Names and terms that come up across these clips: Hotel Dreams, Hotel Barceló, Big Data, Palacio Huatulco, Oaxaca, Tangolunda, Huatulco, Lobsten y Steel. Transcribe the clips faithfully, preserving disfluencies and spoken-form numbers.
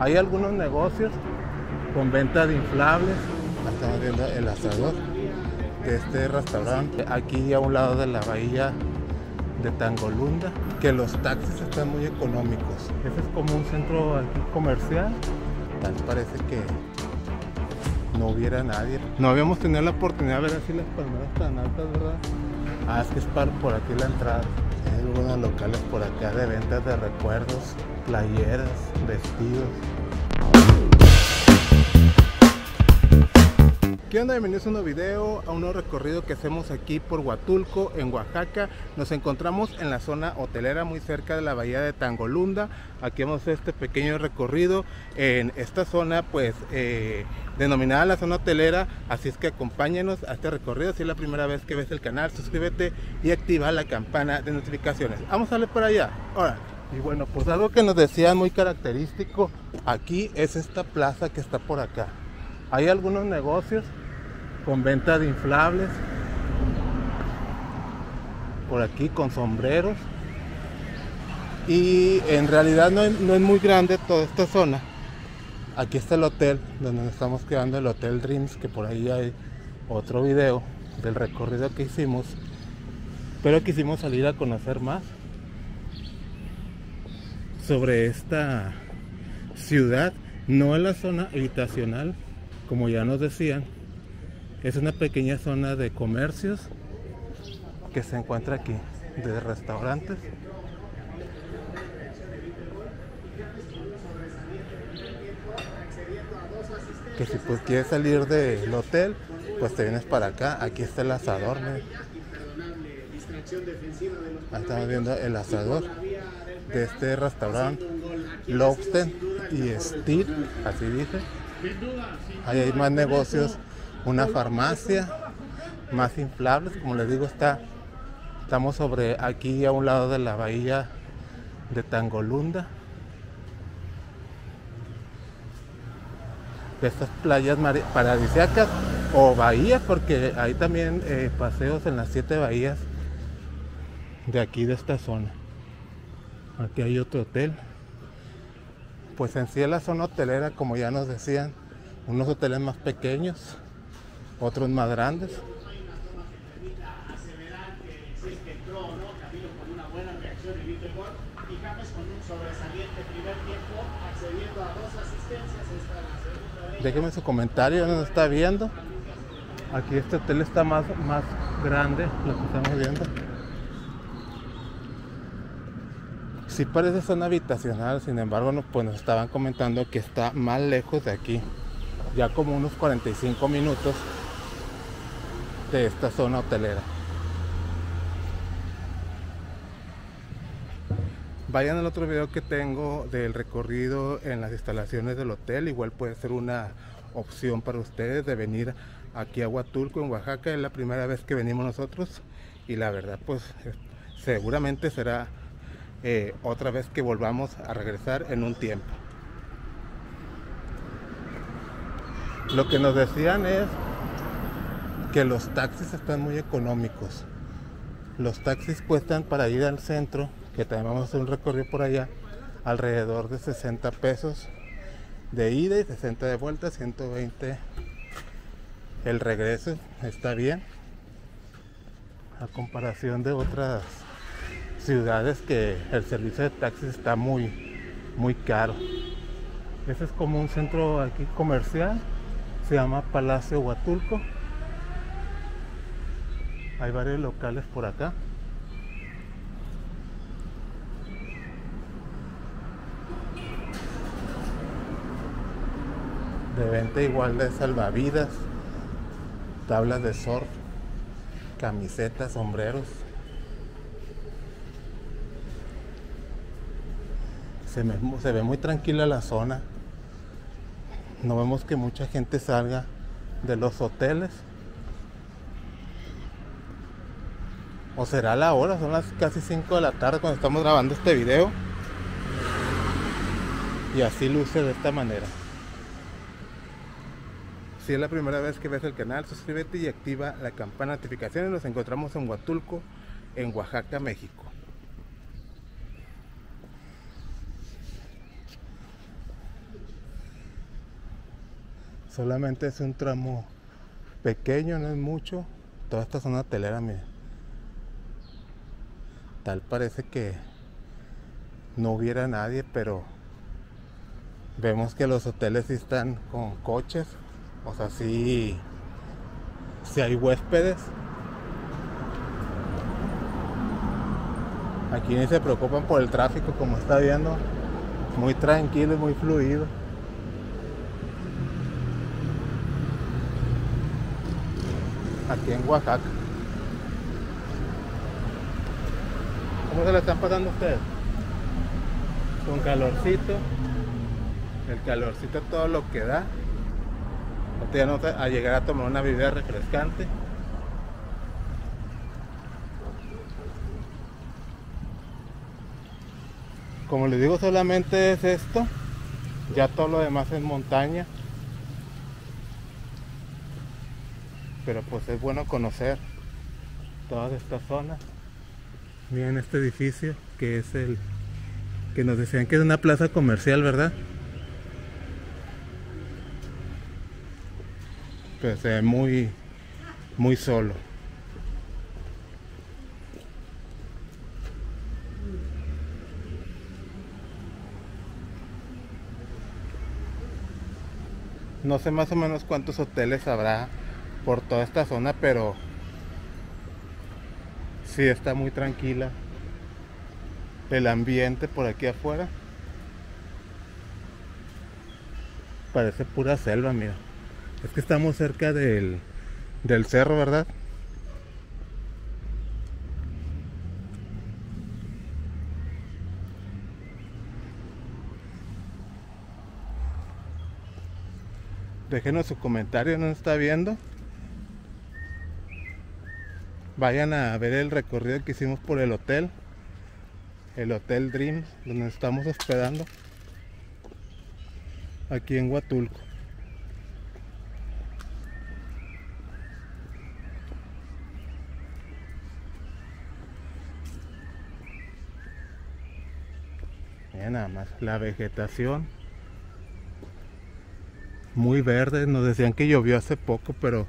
Hay algunos negocios con venta de inflables. Estamos viendo el asador de este restaurante, aquí a un lado de la bahía de Tangolunda, que los taxis están muy económicos. Este es como un centro aquí comercial. Tal parece que no hubiera nadie. No habíamos tenido la oportunidad de ver así las palmeras tan altas, ¿verdad? Ah, es que es para, por aquí la entrada. Hay algunos locales por acá de ventas de recuerdos, playeras, vestidos. ¿Qué onda? Bienvenidos a un nuevo video, a un nuevo recorrido que hacemos aquí por Huatulco, en Oaxaca. Nos encontramos en la zona hotelera, muy cerca de la bahía de Tangolunda. Aquí vamos a hacer este pequeño recorrido en esta zona, pues, eh, denominada la zona hotelera. Así es que acompáñenos a este recorrido. Si es la primera vez que ves el canal, suscríbete y activa la campana de notificaciones. Vamos a darle para allá. Ahora, y bueno, pues algo que nos decían muy característico aquí es esta plaza que está por acá. Hay algunos negocios con venta de inflables, por aquí con sombreros, y en realidad no es, no es muy grande toda esta zona. Aquí está el hotel donde nos estamos quedando, el Hotel Dreams, que por ahí hay otro video del recorrido que hicimos, pero quisimos salir a conocer más sobre esta ciudad. No es la zona habitacional, como ya nos decían. Es una pequeña zona de comercios que se encuentra aquí, de restaurantes. Que si pues quieres salir del hotel, pues te vienes para acá. Aquí está el asador, ¿no? Ahí estamos viendo el asador de este restaurante, Lobsten y Steel, así dice. Ahí hay más negocios. Una farmacia, más inflables, como les digo, está, estamos sobre aquí a un lado de la bahía de Tangolunda. De estas playas paradisíacas o bahías, porque hay también eh, paseos en las siete bahías de aquí, de esta zona. Aquí hay otro hotel. Pues en sí es la zona hotelera, como ya nos decían, unos hoteles más pequeños, otros más grandes. Déjenme su comentario, ¿no nos está viendo? Aquí este hotel está más, más grande, lo que estamos viendo. Sí parece zona habitacional, sin embargo, no, pues nos estaban comentando que está más lejos de aquí, ya como unos cuarenta y cinco minutos de esta zona hotelera. Vayan al otro video que tengo del recorrido en las instalaciones del hotel. Igual puede ser una opción para ustedes de venir aquí a Huatulco, en Oaxaca. Es la primera vez que venimos nosotros y la verdad pues seguramente será eh, otra vez que volvamos a regresar en un tiempo. Lo que nos decían es que los taxis están muy económicos. Los taxis cuestan para ir al centro, que también vamos a hacer un recorrido por allá, alrededor de sesenta pesos de ida y sesenta de vuelta, ciento veinte el regreso. Está bien, a comparación de otras ciudades que el servicio de taxis está muy, muy caro. Este es como un centro aquí comercial, se llama Palacio Huatulco. Hay varios locales por acá. De venta igual de salvavidas, tablas de surf, camisetas, sombreros. Se, me, se ve muy tranquila la zona. No vemos que mucha gente salga de los hoteles. O será la hora, son las casi cinco de la tarde cuando estamos grabando este video. Y así luce de esta manera. Si es la primera vez que ves el canal, suscríbete y activa la campana de notificaciones. Nos encontramos en Huatulco, en Oaxaca, México. solamente es un tramo pequeño, no es mucho. Toda esta zona hotelera, miren, tal parece que no hubiera nadie, pero vemos que los hoteles sí están con coches, o sea, sí, sí hay huéspedes. Aquí ni se preocupan por el tráfico, como está viendo, muy tranquilo, muy fluido. Aquí en Oaxaca. ¿Cómo se la están pasando ustedes? Con calorcito. El calorcito todo lo que da. Ya no a llegar a tomar una bebida refrescante. Como les digo, solamente es esto. Ya todo lo demás es montaña. Pero pues es bueno conocer todas estas zonas. Miren este edificio que es el que nos decían que es una plaza comercial, ¿verdad? Pero se ve muy, muy solo. No sé más o menos cuántos hoteles habrá por toda esta zona, pero sí está muy tranquila el ambiente. Por aquí afuera parece pura selva, mira, es que estamos cerca del, del cerro, ¿verdad? Déjenos su comentario, ¿no está viendo? Vayan a ver el recorrido que hicimos por el hotel, el Hotel Dreams, donde nos estamos hospedando, aquí en Huatulco. Miren nada más, la vegetación, muy verde. Nos decían que llovió hace poco, pero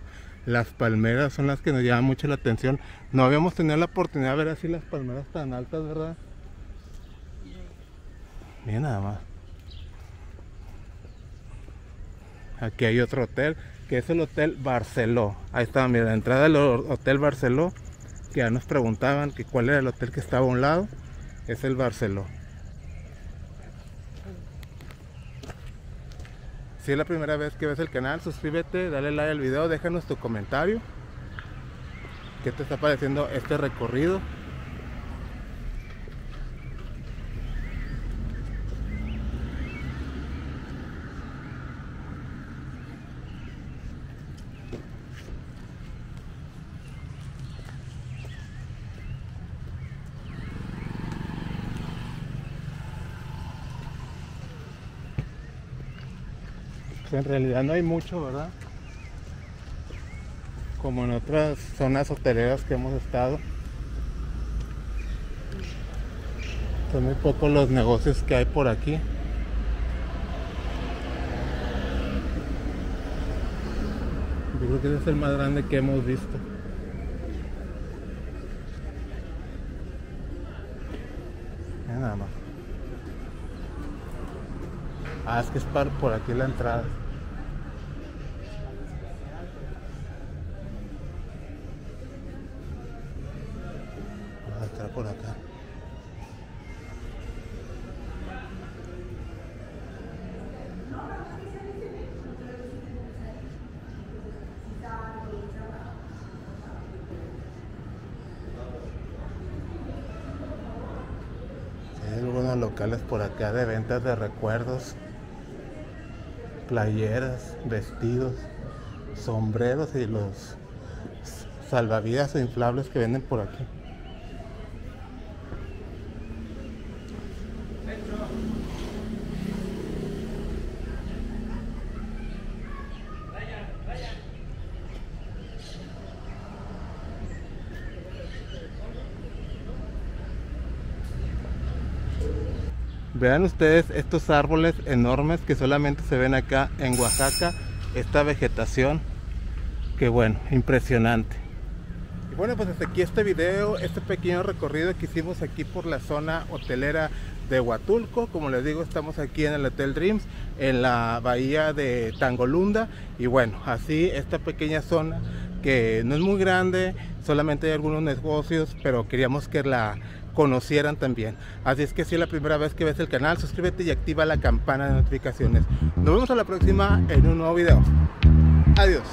las palmeras son las que nos llaman mucho la atención. No habíamos tenido la oportunidad de ver así las palmeras tan altas, ¿verdad? Miren nada más. Aquí hay otro hotel, que es el Hotel Barceló. Ahí está, mira, la entrada del Hotel Barceló, que ya nos preguntaban que cuál era el hotel que estaba a un lado. Es el Barceló. Si es la primera vez que ves el canal, suscríbete, dale like al video, déjanos tu comentario. ¿Qué te está pareciendo este recorrido? En realidad no hay mucho, ¿verdad? Como en otras zonas hoteleras que hemos estado. Son muy pocos los negocios que hay por aquí. Yo creo que ese es el más grande que hemos visto. Mira nada más. Ah, es que es par, por aquí la entrada. Vamos a entrar por acá. Hay algunos locales por acá de ventas de recuerdos, playeras, vestidos, sombreros y los salvavidas o inflables que venden por aquí. Vean ustedes estos árboles enormes que solamente se ven acá en Oaxaca esta vegetación, que bueno, impresionante. Y bueno, pues hasta aquí este video, este pequeño recorrido que hicimos aquí por la zona hotelera de Huatulco. Como les digo, estamos aquí en el Hotel Dreams, en la bahía de Tangolunda, y bueno, así esta pequeña zona que no es muy grande, solamente hay algunos negocios, pero queríamos que la conocieran también. Así es que si es la primera vez que ves el canal, suscríbete y activa la campana de notificaciones. Nos vemos a la próxima en un nuevo video. Adiós.